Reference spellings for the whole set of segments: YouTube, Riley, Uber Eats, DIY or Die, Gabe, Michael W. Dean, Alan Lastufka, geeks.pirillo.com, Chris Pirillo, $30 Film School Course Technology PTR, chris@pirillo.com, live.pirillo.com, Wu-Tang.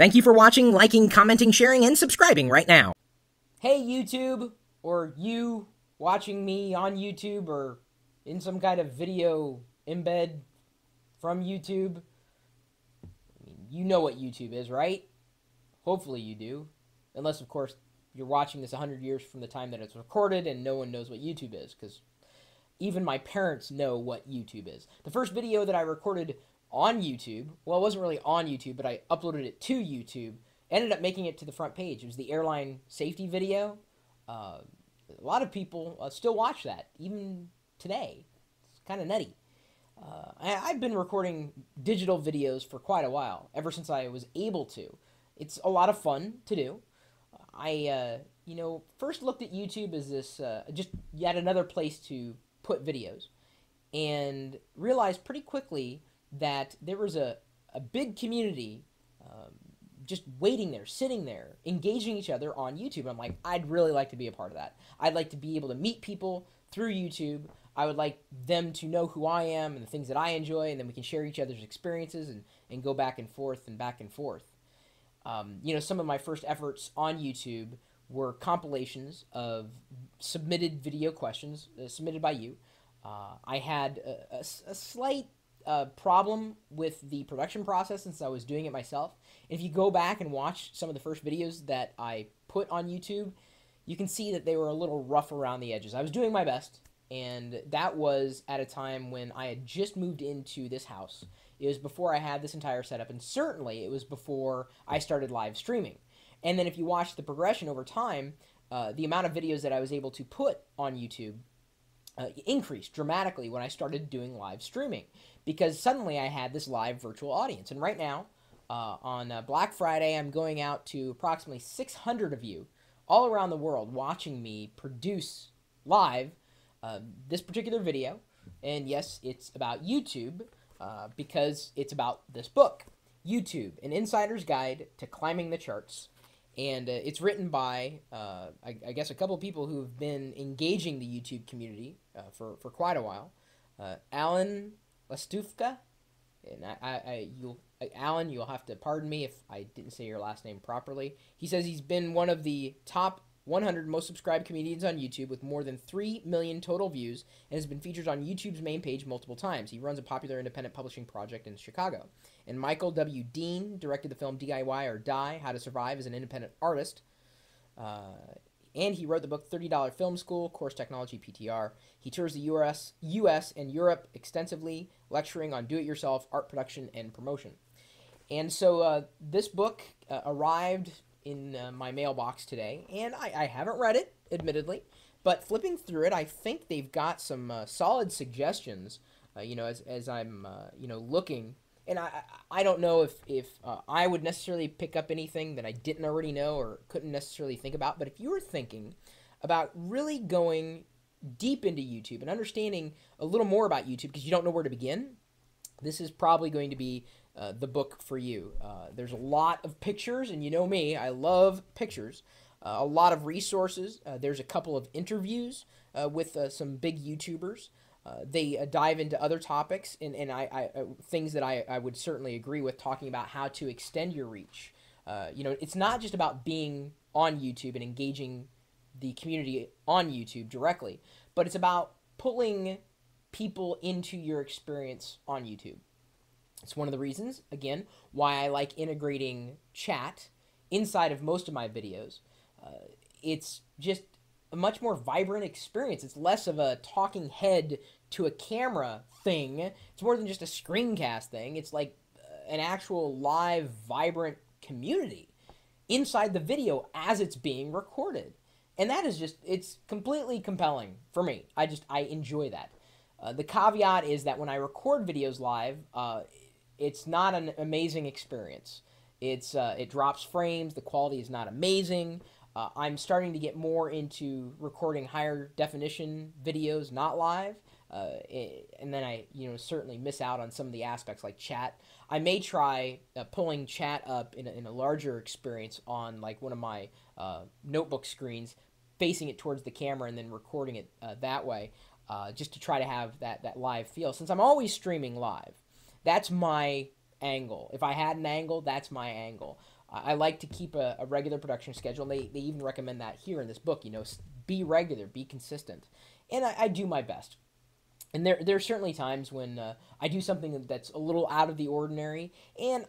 Thank you for watching, liking, commenting, sharing, and subscribing right now. Hey YouTube, or you watching me on YouTube or in some kind of video embed from YouTube. I mean, you know what YouTube is, right? Hopefully you do. Unless, of course, you're watching this 100 years from the time that it's recorded and no one knows what YouTube is, because even my parents know what YouTube is. The first video that I recorded on YouTube, well, it wasn't really on YouTube, but I uploaded it to YouTube, ended up making it to the front page. It was the airline safety video. A lot of people still watch that, even today. It's kind of nutty. I've been recording digital videos for quite a while, ever since I was able to. It's a lot of fun to do. I first looked at YouTube as this, just yet another place to put videos, and realized pretty quickly that there was a big community just waiting there, sitting there, engaging each other on YouTube. I'm like, I'd really like to be a part of that. I'd like to be able to meet people through YouTube. I would like them to know who I am and the things that I enjoy, and then we can share each other's experiences and go back and forth and back and forth. Some of my first efforts on YouTube were compilations of submitted video questions submitted by you. I had a slight problem with the production process since I was doing it myself. If you go back and watch some of the first videos that I put on YouTube, you can see that they were a little rough around the edges. I was doing my best, and that was at a time when I had just moved into this house. It was before I had this entire setup, and certainly it was before I started live streaming. And then if you watch the progression over time, the amount of videos that I was able to put on YouTube increased dramatically when I started doing live streaming, because suddenly I had this live virtual audience. And right now, on Black Friday, I'm going out to approximately 600 of you all around the world watching me produce live this particular video. And yes, it's about YouTube, because it's about this book, YouTube, An Insider's Guide to Climbing the Charts. And it's written by, I guess, a couple people who have been engaging the YouTube community for quite a while. Alan Lastufka, and Alan, you'll have to pardon me if I didn't say your last name properly. He says he's been one of the top 100 most subscribed comedians on YouTube with more than 3 million total views, and has been featured on YouTube's main page multiple times. He runs a popular independent publishing project in Chicago. And Michael W. Dean directed the film DIY or Die, How to Survive as an Independent Artist. And he wrote the book $30 Film School Course Technology PTR. He tours the US and Europe extensively, lecturing on do-it-yourself, art production, and promotion. And so this book arrived in my mailbox today, and I haven't read it, admittedly, but flipping through it, I think they've got some solid suggestions, as I'm, looking. And I don't know if I would necessarily pick up anything that I didn't already know or couldn't necessarily think about, but if you were thinking about really going deep into YouTube and understanding a little more about YouTube because you don't know where to begin, this is probably going to be the book for you. There's a lot of pictures, and you know me, I love pictures. A lot of resources. There's a couple of interviews with some big YouTubers. They dive into other topics and I things that I would certainly agree with, talking about how to extend your reach. It's not just about being on YouTube and engaging the community on YouTube directly, but it's about pulling people into your experience on YouTube. It's one of the reasons, again, why I like integrating chat inside of most of my videos. It's just a much more vibrant experience. It's less of a talking head to a camera thing. It's more than just a screencast thing. It's like an actual live, vibrant community inside the video as it's being recorded. And that is just, it's completely compelling for me. I enjoy that. The caveat is that when I record videos live, it's not an amazing experience. It drops frames, the quality is not amazing. I'm starting to get more into recording higher definition videos, not live, and then I certainly miss out on some of the aspects like chat. I may try pulling chat up in a larger experience on like one of my notebook screens, facing it towards the camera and then recording it that way, just to try to have that live feel. Since I'm always streaming live, that's my angle. If I had an angle, that's my angle. I like to keep a regular production schedule. They even recommend that here in this book. You know, be regular, be consistent. And I do my best. And there are certainly times when I do something that's a little out of the ordinary. And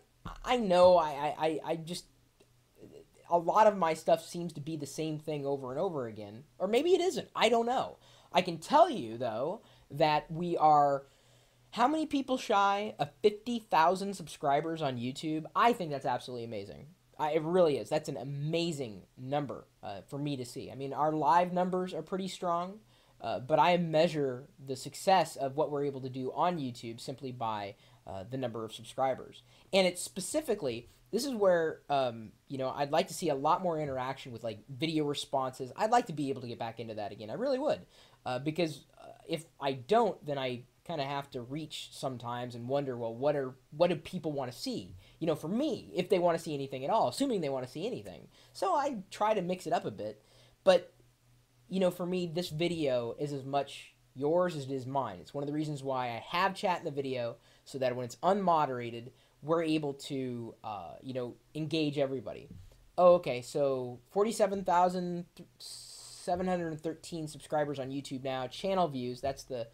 I know I just, a lot of my stuff seems to be the same thing over and over again. Or maybe it isn't. I don't know. I can tell you, though, that we are, how many people shy of 50,000 subscribers on YouTube? I think that's absolutely amazing. It really is. That's an amazing number for me to see. I mean, our live numbers are pretty strong. But I measure the success of what we're able to do on YouTube simply by the number of subscribers. And it's specifically, this is where, you know, I'd like to see a lot more interaction with, like, video responses. I'd like to be able to get back into that again. I really would. Because if I don't, then I kind of have to reach sometimes and wonder, well, what do people want to see? You know, for me, if they want to see anything at all, assuming they want to see anything. So I try to mix it up a bit. But you know, for me, this video is as much yours as it is mine. It's one of the reasons why I have chat in the video, so that when it's unmoderated, we're able to, you know, engage everybody. Oh, okay, so 47,713 subscribers on YouTube now. Channel views, that's the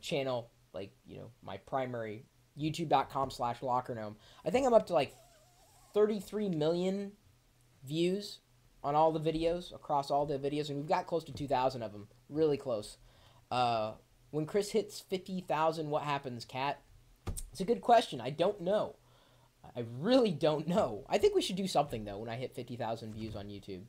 channel, like, you know, my primary, youtube.com/Lockergnome. I think I'm up to, like, 33 million views on all the videos, across all the videos, and we've got close to 2,000 of them, really close. When Chris hits 50,000, what happens, Kat? It's a good question. I don't know. I really don't know. I think we should do something, though, when I hit 50,000 views on YouTube.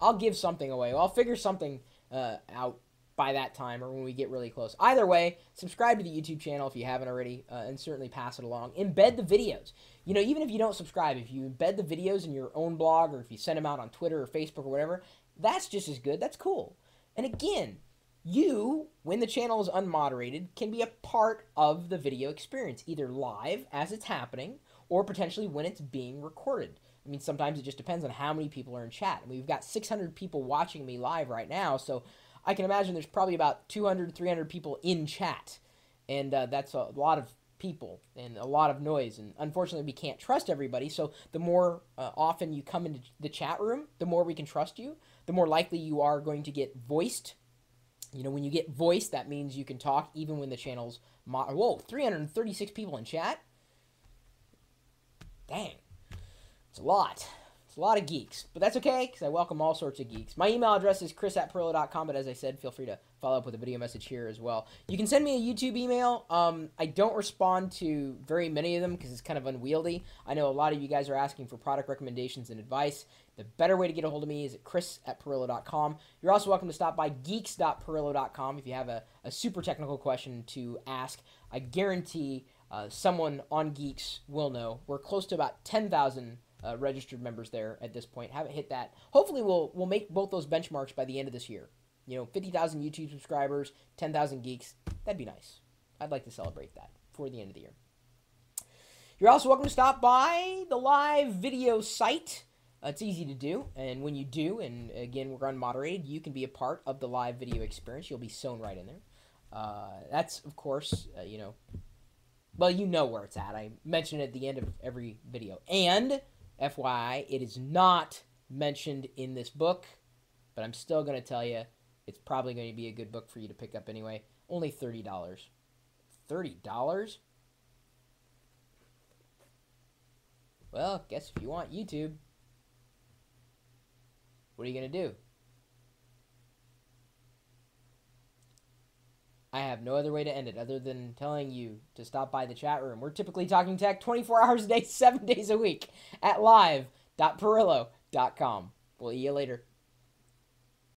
I'll give something away. I'll figure something out by that time, or when we get really close. Either way, subscribe to the YouTube channel if you haven't already, and certainly pass it along. Embed the videos. You know, even if you don't subscribe, if you embed the videos in your own blog, or if you send them out on Twitter or Facebook or whatever, that's just as good. That's cool. And again, you, when the channel is unmoderated, can be a part of the video experience, either live as it's happening or potentially when it's being recorded. I mean, sometimes it just depends on how many people are in chat. I mean, we've got 600 people watching me live right now, so I can imagine there's probably about 200, 300 people in chat, and that's a lot of people and a lot of noise, and unfortunately we can't trust everybody, so the more often you come into the chat room, the more we can trust you, the more likely you are going to get voiced. You know, when you get voiced, that means you can talk even when the channel's whoa, 336 people in chat? Dang. It's a lot. It's a lot of geeks, but that's okay because I welcome all sorts of geeks. My email address is chris@pirillo.com, but as I said, feel free to follow up with a video message here as well. You can send me a YouTube email. I don't respond to very many of them because it's kind of unwieldy. I know a lot of you guys are asking for product recommendations and advice. The better way to get a hold of me is at chris@pirillo.com. You're also welcome to stop by geeks.pirillo.com if you have a super technical question to ask. I guarantee someone on Geeks will know. We're close to about 10,000 registered members there at this point. Haven't hit that. Hopefully we'll make both those benchmarks by the end of this year. You know, 50,000 YouTube subscribers, 10,000 geeks. That'd be nice. I'd like to celebrate that before the end of the year. You're also welcome to stop by the live video site. It's easy to do, and when you do, and again, we're unmoderated, you can be a part of the live video experience. You'll be sewn right in there. That's, of course, you know, well, you know where it's at. I mention it at the end of every video. And FYI, it is not mentioned in this book, but I'm still going to tell you it's probably going to be a good book for you to pick up anyway. Only $30. $30? Well, guess if you want YouTube, what are you going to do? I have no other way to end it other than telling you to stop by the chat room. We're typically talking tech 24 hours a day, 7 days a week at live.pirillo.com. We'll see you later.